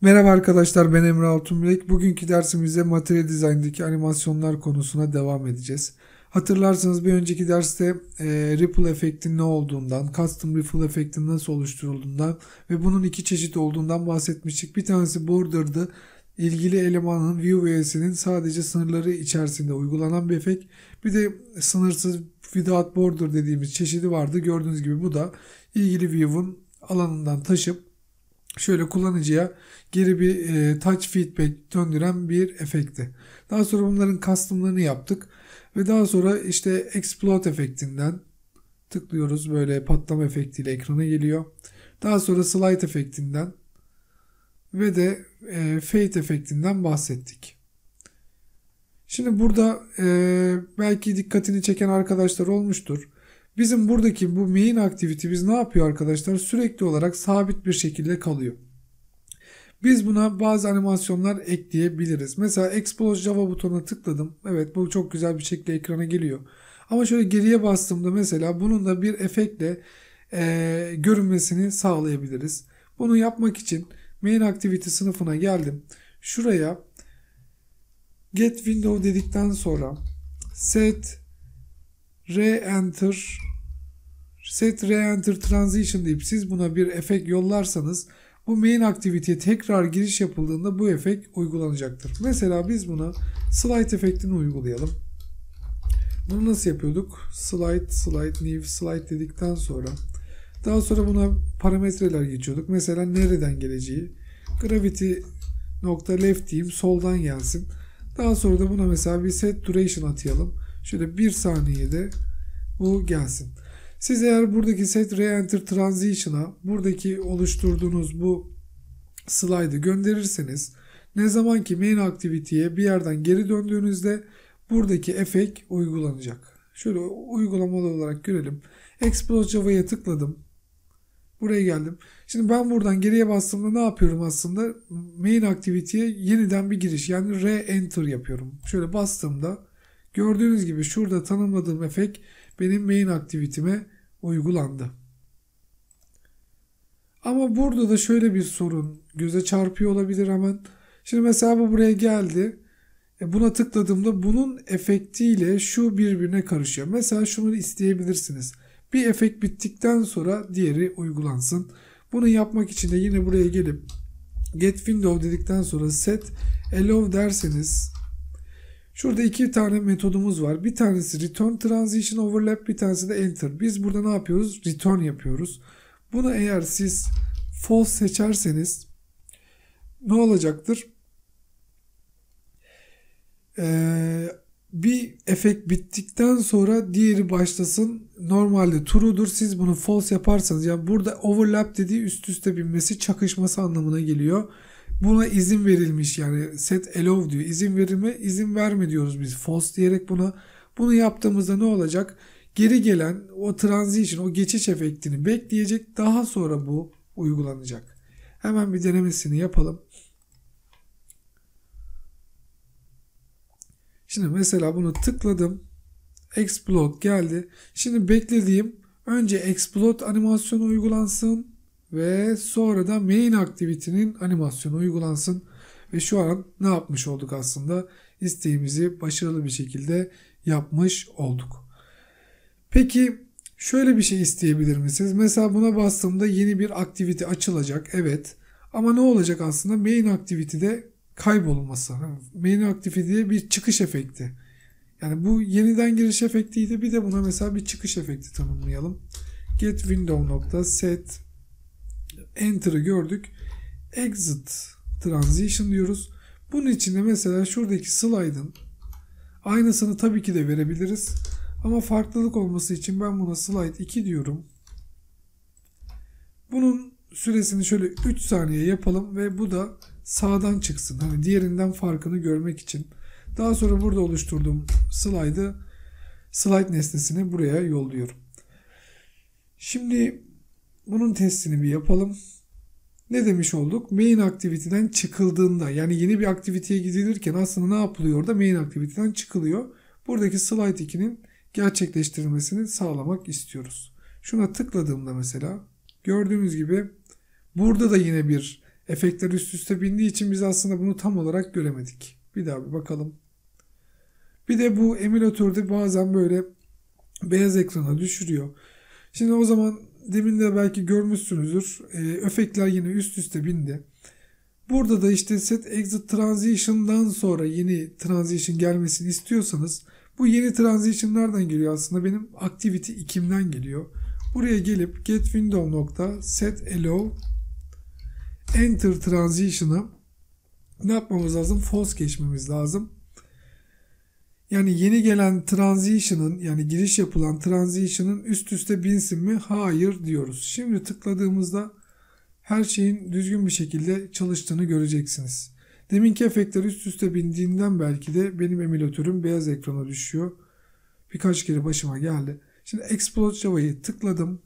Merhaba arkadaşlar, ben Emre Altunbilek. Bugünkü dersimizde materyal dizayn'daki animasyonlar konusuna devam edeceğiz. Hatırlarsanız bir önceki derste ripple efektin ne olduğundan, custom ripple efektin nasıl oluşturulduğundan ve bunun iki çeşit olduğundan bahsetmiştik. Bir tanesi border'dı. İlgili elemanın view üyesinin sadece sınırları içerisinde uygulanan bir efekt. Bir de sınırsız without border dediğimiz çeşidi vardı. Gördüğünüz gibi bu da ilgili view'un alanından taşıp şöyle kullanıcıya geri bir touch feedback döndüren bir efekti. Daha sonra bunların custom'larını yaptık. Ve daha sonra işte explode efektinden tıklıyoruz. Böyle patlama efektiyle ekrana geliyor. Daha sonra slide efektinden ve de fade efektinden bahsettik. Şimdi burada belki dikkatini çeken arkadaşlar olmuştur. Bizim buradaki bu MainActivity biz ne yapıyor arkadaşlar? Sürekli olarak sabit bir şekilde kalıyor. Biz buna bazı animasyonlar ekleyebiliriz. Mesela explode Java butonuna tıkladım. Evet, bu çok güzel bir şekilde ekrana geliyor. Ama şöyle geriye bastığımda mesela bunun da bir efektle görünmesini sağlayabiliriz. Bunu yapmak için MainActivity sınıfına geldim. Şuraya get window dedikten sonra set re-enter transition deyip siz buna bir efekt yollarsanız bu MainActivity'ye tekrar giriş yapıldığında bu efekt uygulanacaktır. Mesela biz buna slide efektini uygulayalım. Bunu nasıl yapıyorduk? Slide new dedikten sonra daha sonra buna parametreler geçiyorduk. Mesela nereden geleceği, Gravity.Left diyeyim, soldan gelsin. Daha sonra da buna mesela bir set duration atayalım. Şöyle 1 saniyede bu gelsin. Siz eğer buradaki set re-enter transition'a buradaki oluşturduğunuz bu slide'ı gönderirseniz ne zaman ki MainActivity'ye bir yerden geri döndüğünüzde buradaki efekt uygulanacak. Şöyle uygulamalı olarak görelim. Explode Java'ya tıkladım. Buraya geldim. Şimdi ben buradan geriye bastığımda ne yapıyorum aslında? MainActivity'ye yeniden bir giriş, yani re-enter yapıyorum. Şöyle bastığımda gördüğünüz gibi şurada tanımladığım efekt benim MainActivity'me uygulandı. Ama burada da şöyle bir sorun göze çarpıyor olabilir hemen. Şimdi mesela bu buraya geldi. Buna tıkladığımda bunun efektiyle şu birbirine karışıyor. Mesela şunu isteyebilirsiniz. Bir efekt bittikten sonra diğeri uygulansın. Bunu yapmak için de yine buraya gelip get window dedikten sonra set allow derseniz şurada iki tane metodumuz var. Bir tanesi return transition overlap, bir tanesi de enter. Biz burada ne yapıyoruz? Return yapıyoruz. Bunu eğer siz false seçerseniz ne olacaktır? Bir efekt bittikten sonra diğeri başlasın. Normalde true'dur. Siz bunu false yaparsanız, yani burada overlap dediği üst üste binmesi, çakışması anlamına geliyor. Buna izin verilmiş, yani set allow diyor. İzin verilme, izin verme diyoruz biz false diyerek buna. Bunu yaptığımızda ne olacak? Geri gelen o transition, o geçiş efektini bekleyecek. Daha sonra bu uygulanacak. Hemen bir denemesini yapalım. Şimdi mesela bunu tıkladım. Explode geldi. Şimdi beklediğim önce explode animasyonu uygulansın ve sonra da MainActivity'nin animasyonu uygulansın. Ve şu an ne yapmış olduk aslında? İsteğimizi başarılı bir şekilde yapmış olduk. Peki şöyle bir şey isteyebilir misiniz? Mesela buna bastığımda yeni bir activity açılacak. Evet. Ama ne olacak aslında? MainActivity'de kaybolması. MainActivity diye bir çıkış efekti. Yani bu yeniden giriş efektiydi. Bir de buna mesela bir çıkış efekti tanımlayalım. Get window.set enter'ı gördük. Exit transition diyoruz. Bunun için de mesela şuradaki slide'ın aynısını tabii ki de verebiliriz. Ama farklılık olması için ben buna slide 2 diyorum. Bunun süresini şöyle 3 saniye yapalım ve bu da sağdan çıksın. Hani diğerinden farkını görmek için. Daha sonra burada oluşturduğum slide'ı, slide nesnesini buraya yolluyorum. Şimdi bunun testini bir yapalım. Ne demiş olduk? MainActivity'den çıkıldığında, yani yeni bir aktiviteye gidilirken aslında ne yapılıyor orada? MainActivity'den çıkılıyor. Buradaki slide 2'nin gerçekleştirilmesini sağlamak istiyoruz. Şuna tıkladığımda mesela gördüğünüz gibi burada da yine bir Efektler üst üste bindiği için biz aslında bunu tam olarak göremedik. Bir daha bir bakalım. Bir de bu emülatörde bazen böyle beyaz ekrana düşürüyor. Şimdi o zaman demin de belki görmüşsünüzdür. Efektler yine üst üste bindi. Burada da işte set exit transition'dan sonra yeni transition gelmesini istiyorsanız bu yeni transition nereden geliyor aslında? Benim activity 2'imden geliyor. Buraya gelip get window nokta set allow enter transition'a ne yapmamız lazım? False geçmemiz lazım. Yani yeni gelen transition'ın, yani giriş yapılan transition'ın üst üste binsin mi? Hayır diyoruz. Şimdi tıkladığımızda her şeyin düzgün bir şekilde çalıştığını göreceksiniz. Deminki efektler üst üste bindiğinden belki de benim emülatörüm beyaz ekrana düşüyor. Birkaç kere başıma geldi. Şimdi explode Java'yı tıkladım.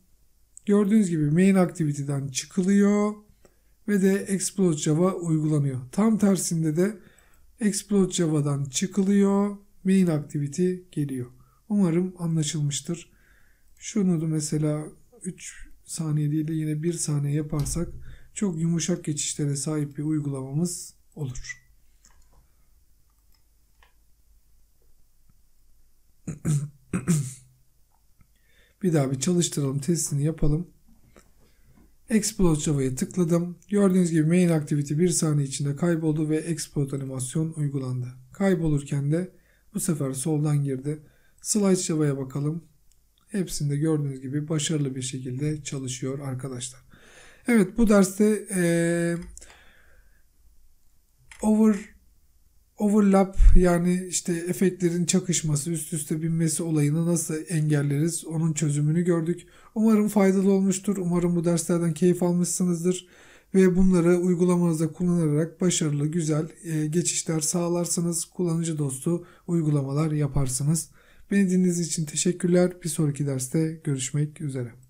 Gördüğünüz gibi MainActivity'den çıkılıyor ve de explode Java uygulanıyor. Tam tersinde de explode Java'dan çıkılıyor, MainActivity geliyor. Umarım anlaşılmıştır. Şunu da mesela 3 saniye değil de yine 1 saniye yaparsak çok yumuşak geçişlere sahip bir uygulamamız olur. Bir daha bir çalıştıralım, testini yapalım. Explode Java'ya tıkladım. Gördüğünüz gibi MainActivity 1 saniye içinde kayboldu ve explode animasyon uygulandı. Kaybolurken de bu sefer soldan girdi. Slide Java'ya bakalım. Hepsinde gördüğünüz gibi başarılı bir şekilde çalışıyor arkadaşlar. Evet, bu derste overlap yani işte efektlerin çakışması, üst üste binmesi olayını nasıl engelleriz, onun çözümünü gördük. Umarım faydalı olmuştur. Umarım bu derslerden keyif almışsınızdır ve bunları uygulamanızda kullanarak başarılı, güzel geçişler sağlarsınız. Kullanıcı dostu uygulamalar yaparsınız. Beni dinlediğiniz için teşekkürler. Bir sonraki derste görüşmek üzere.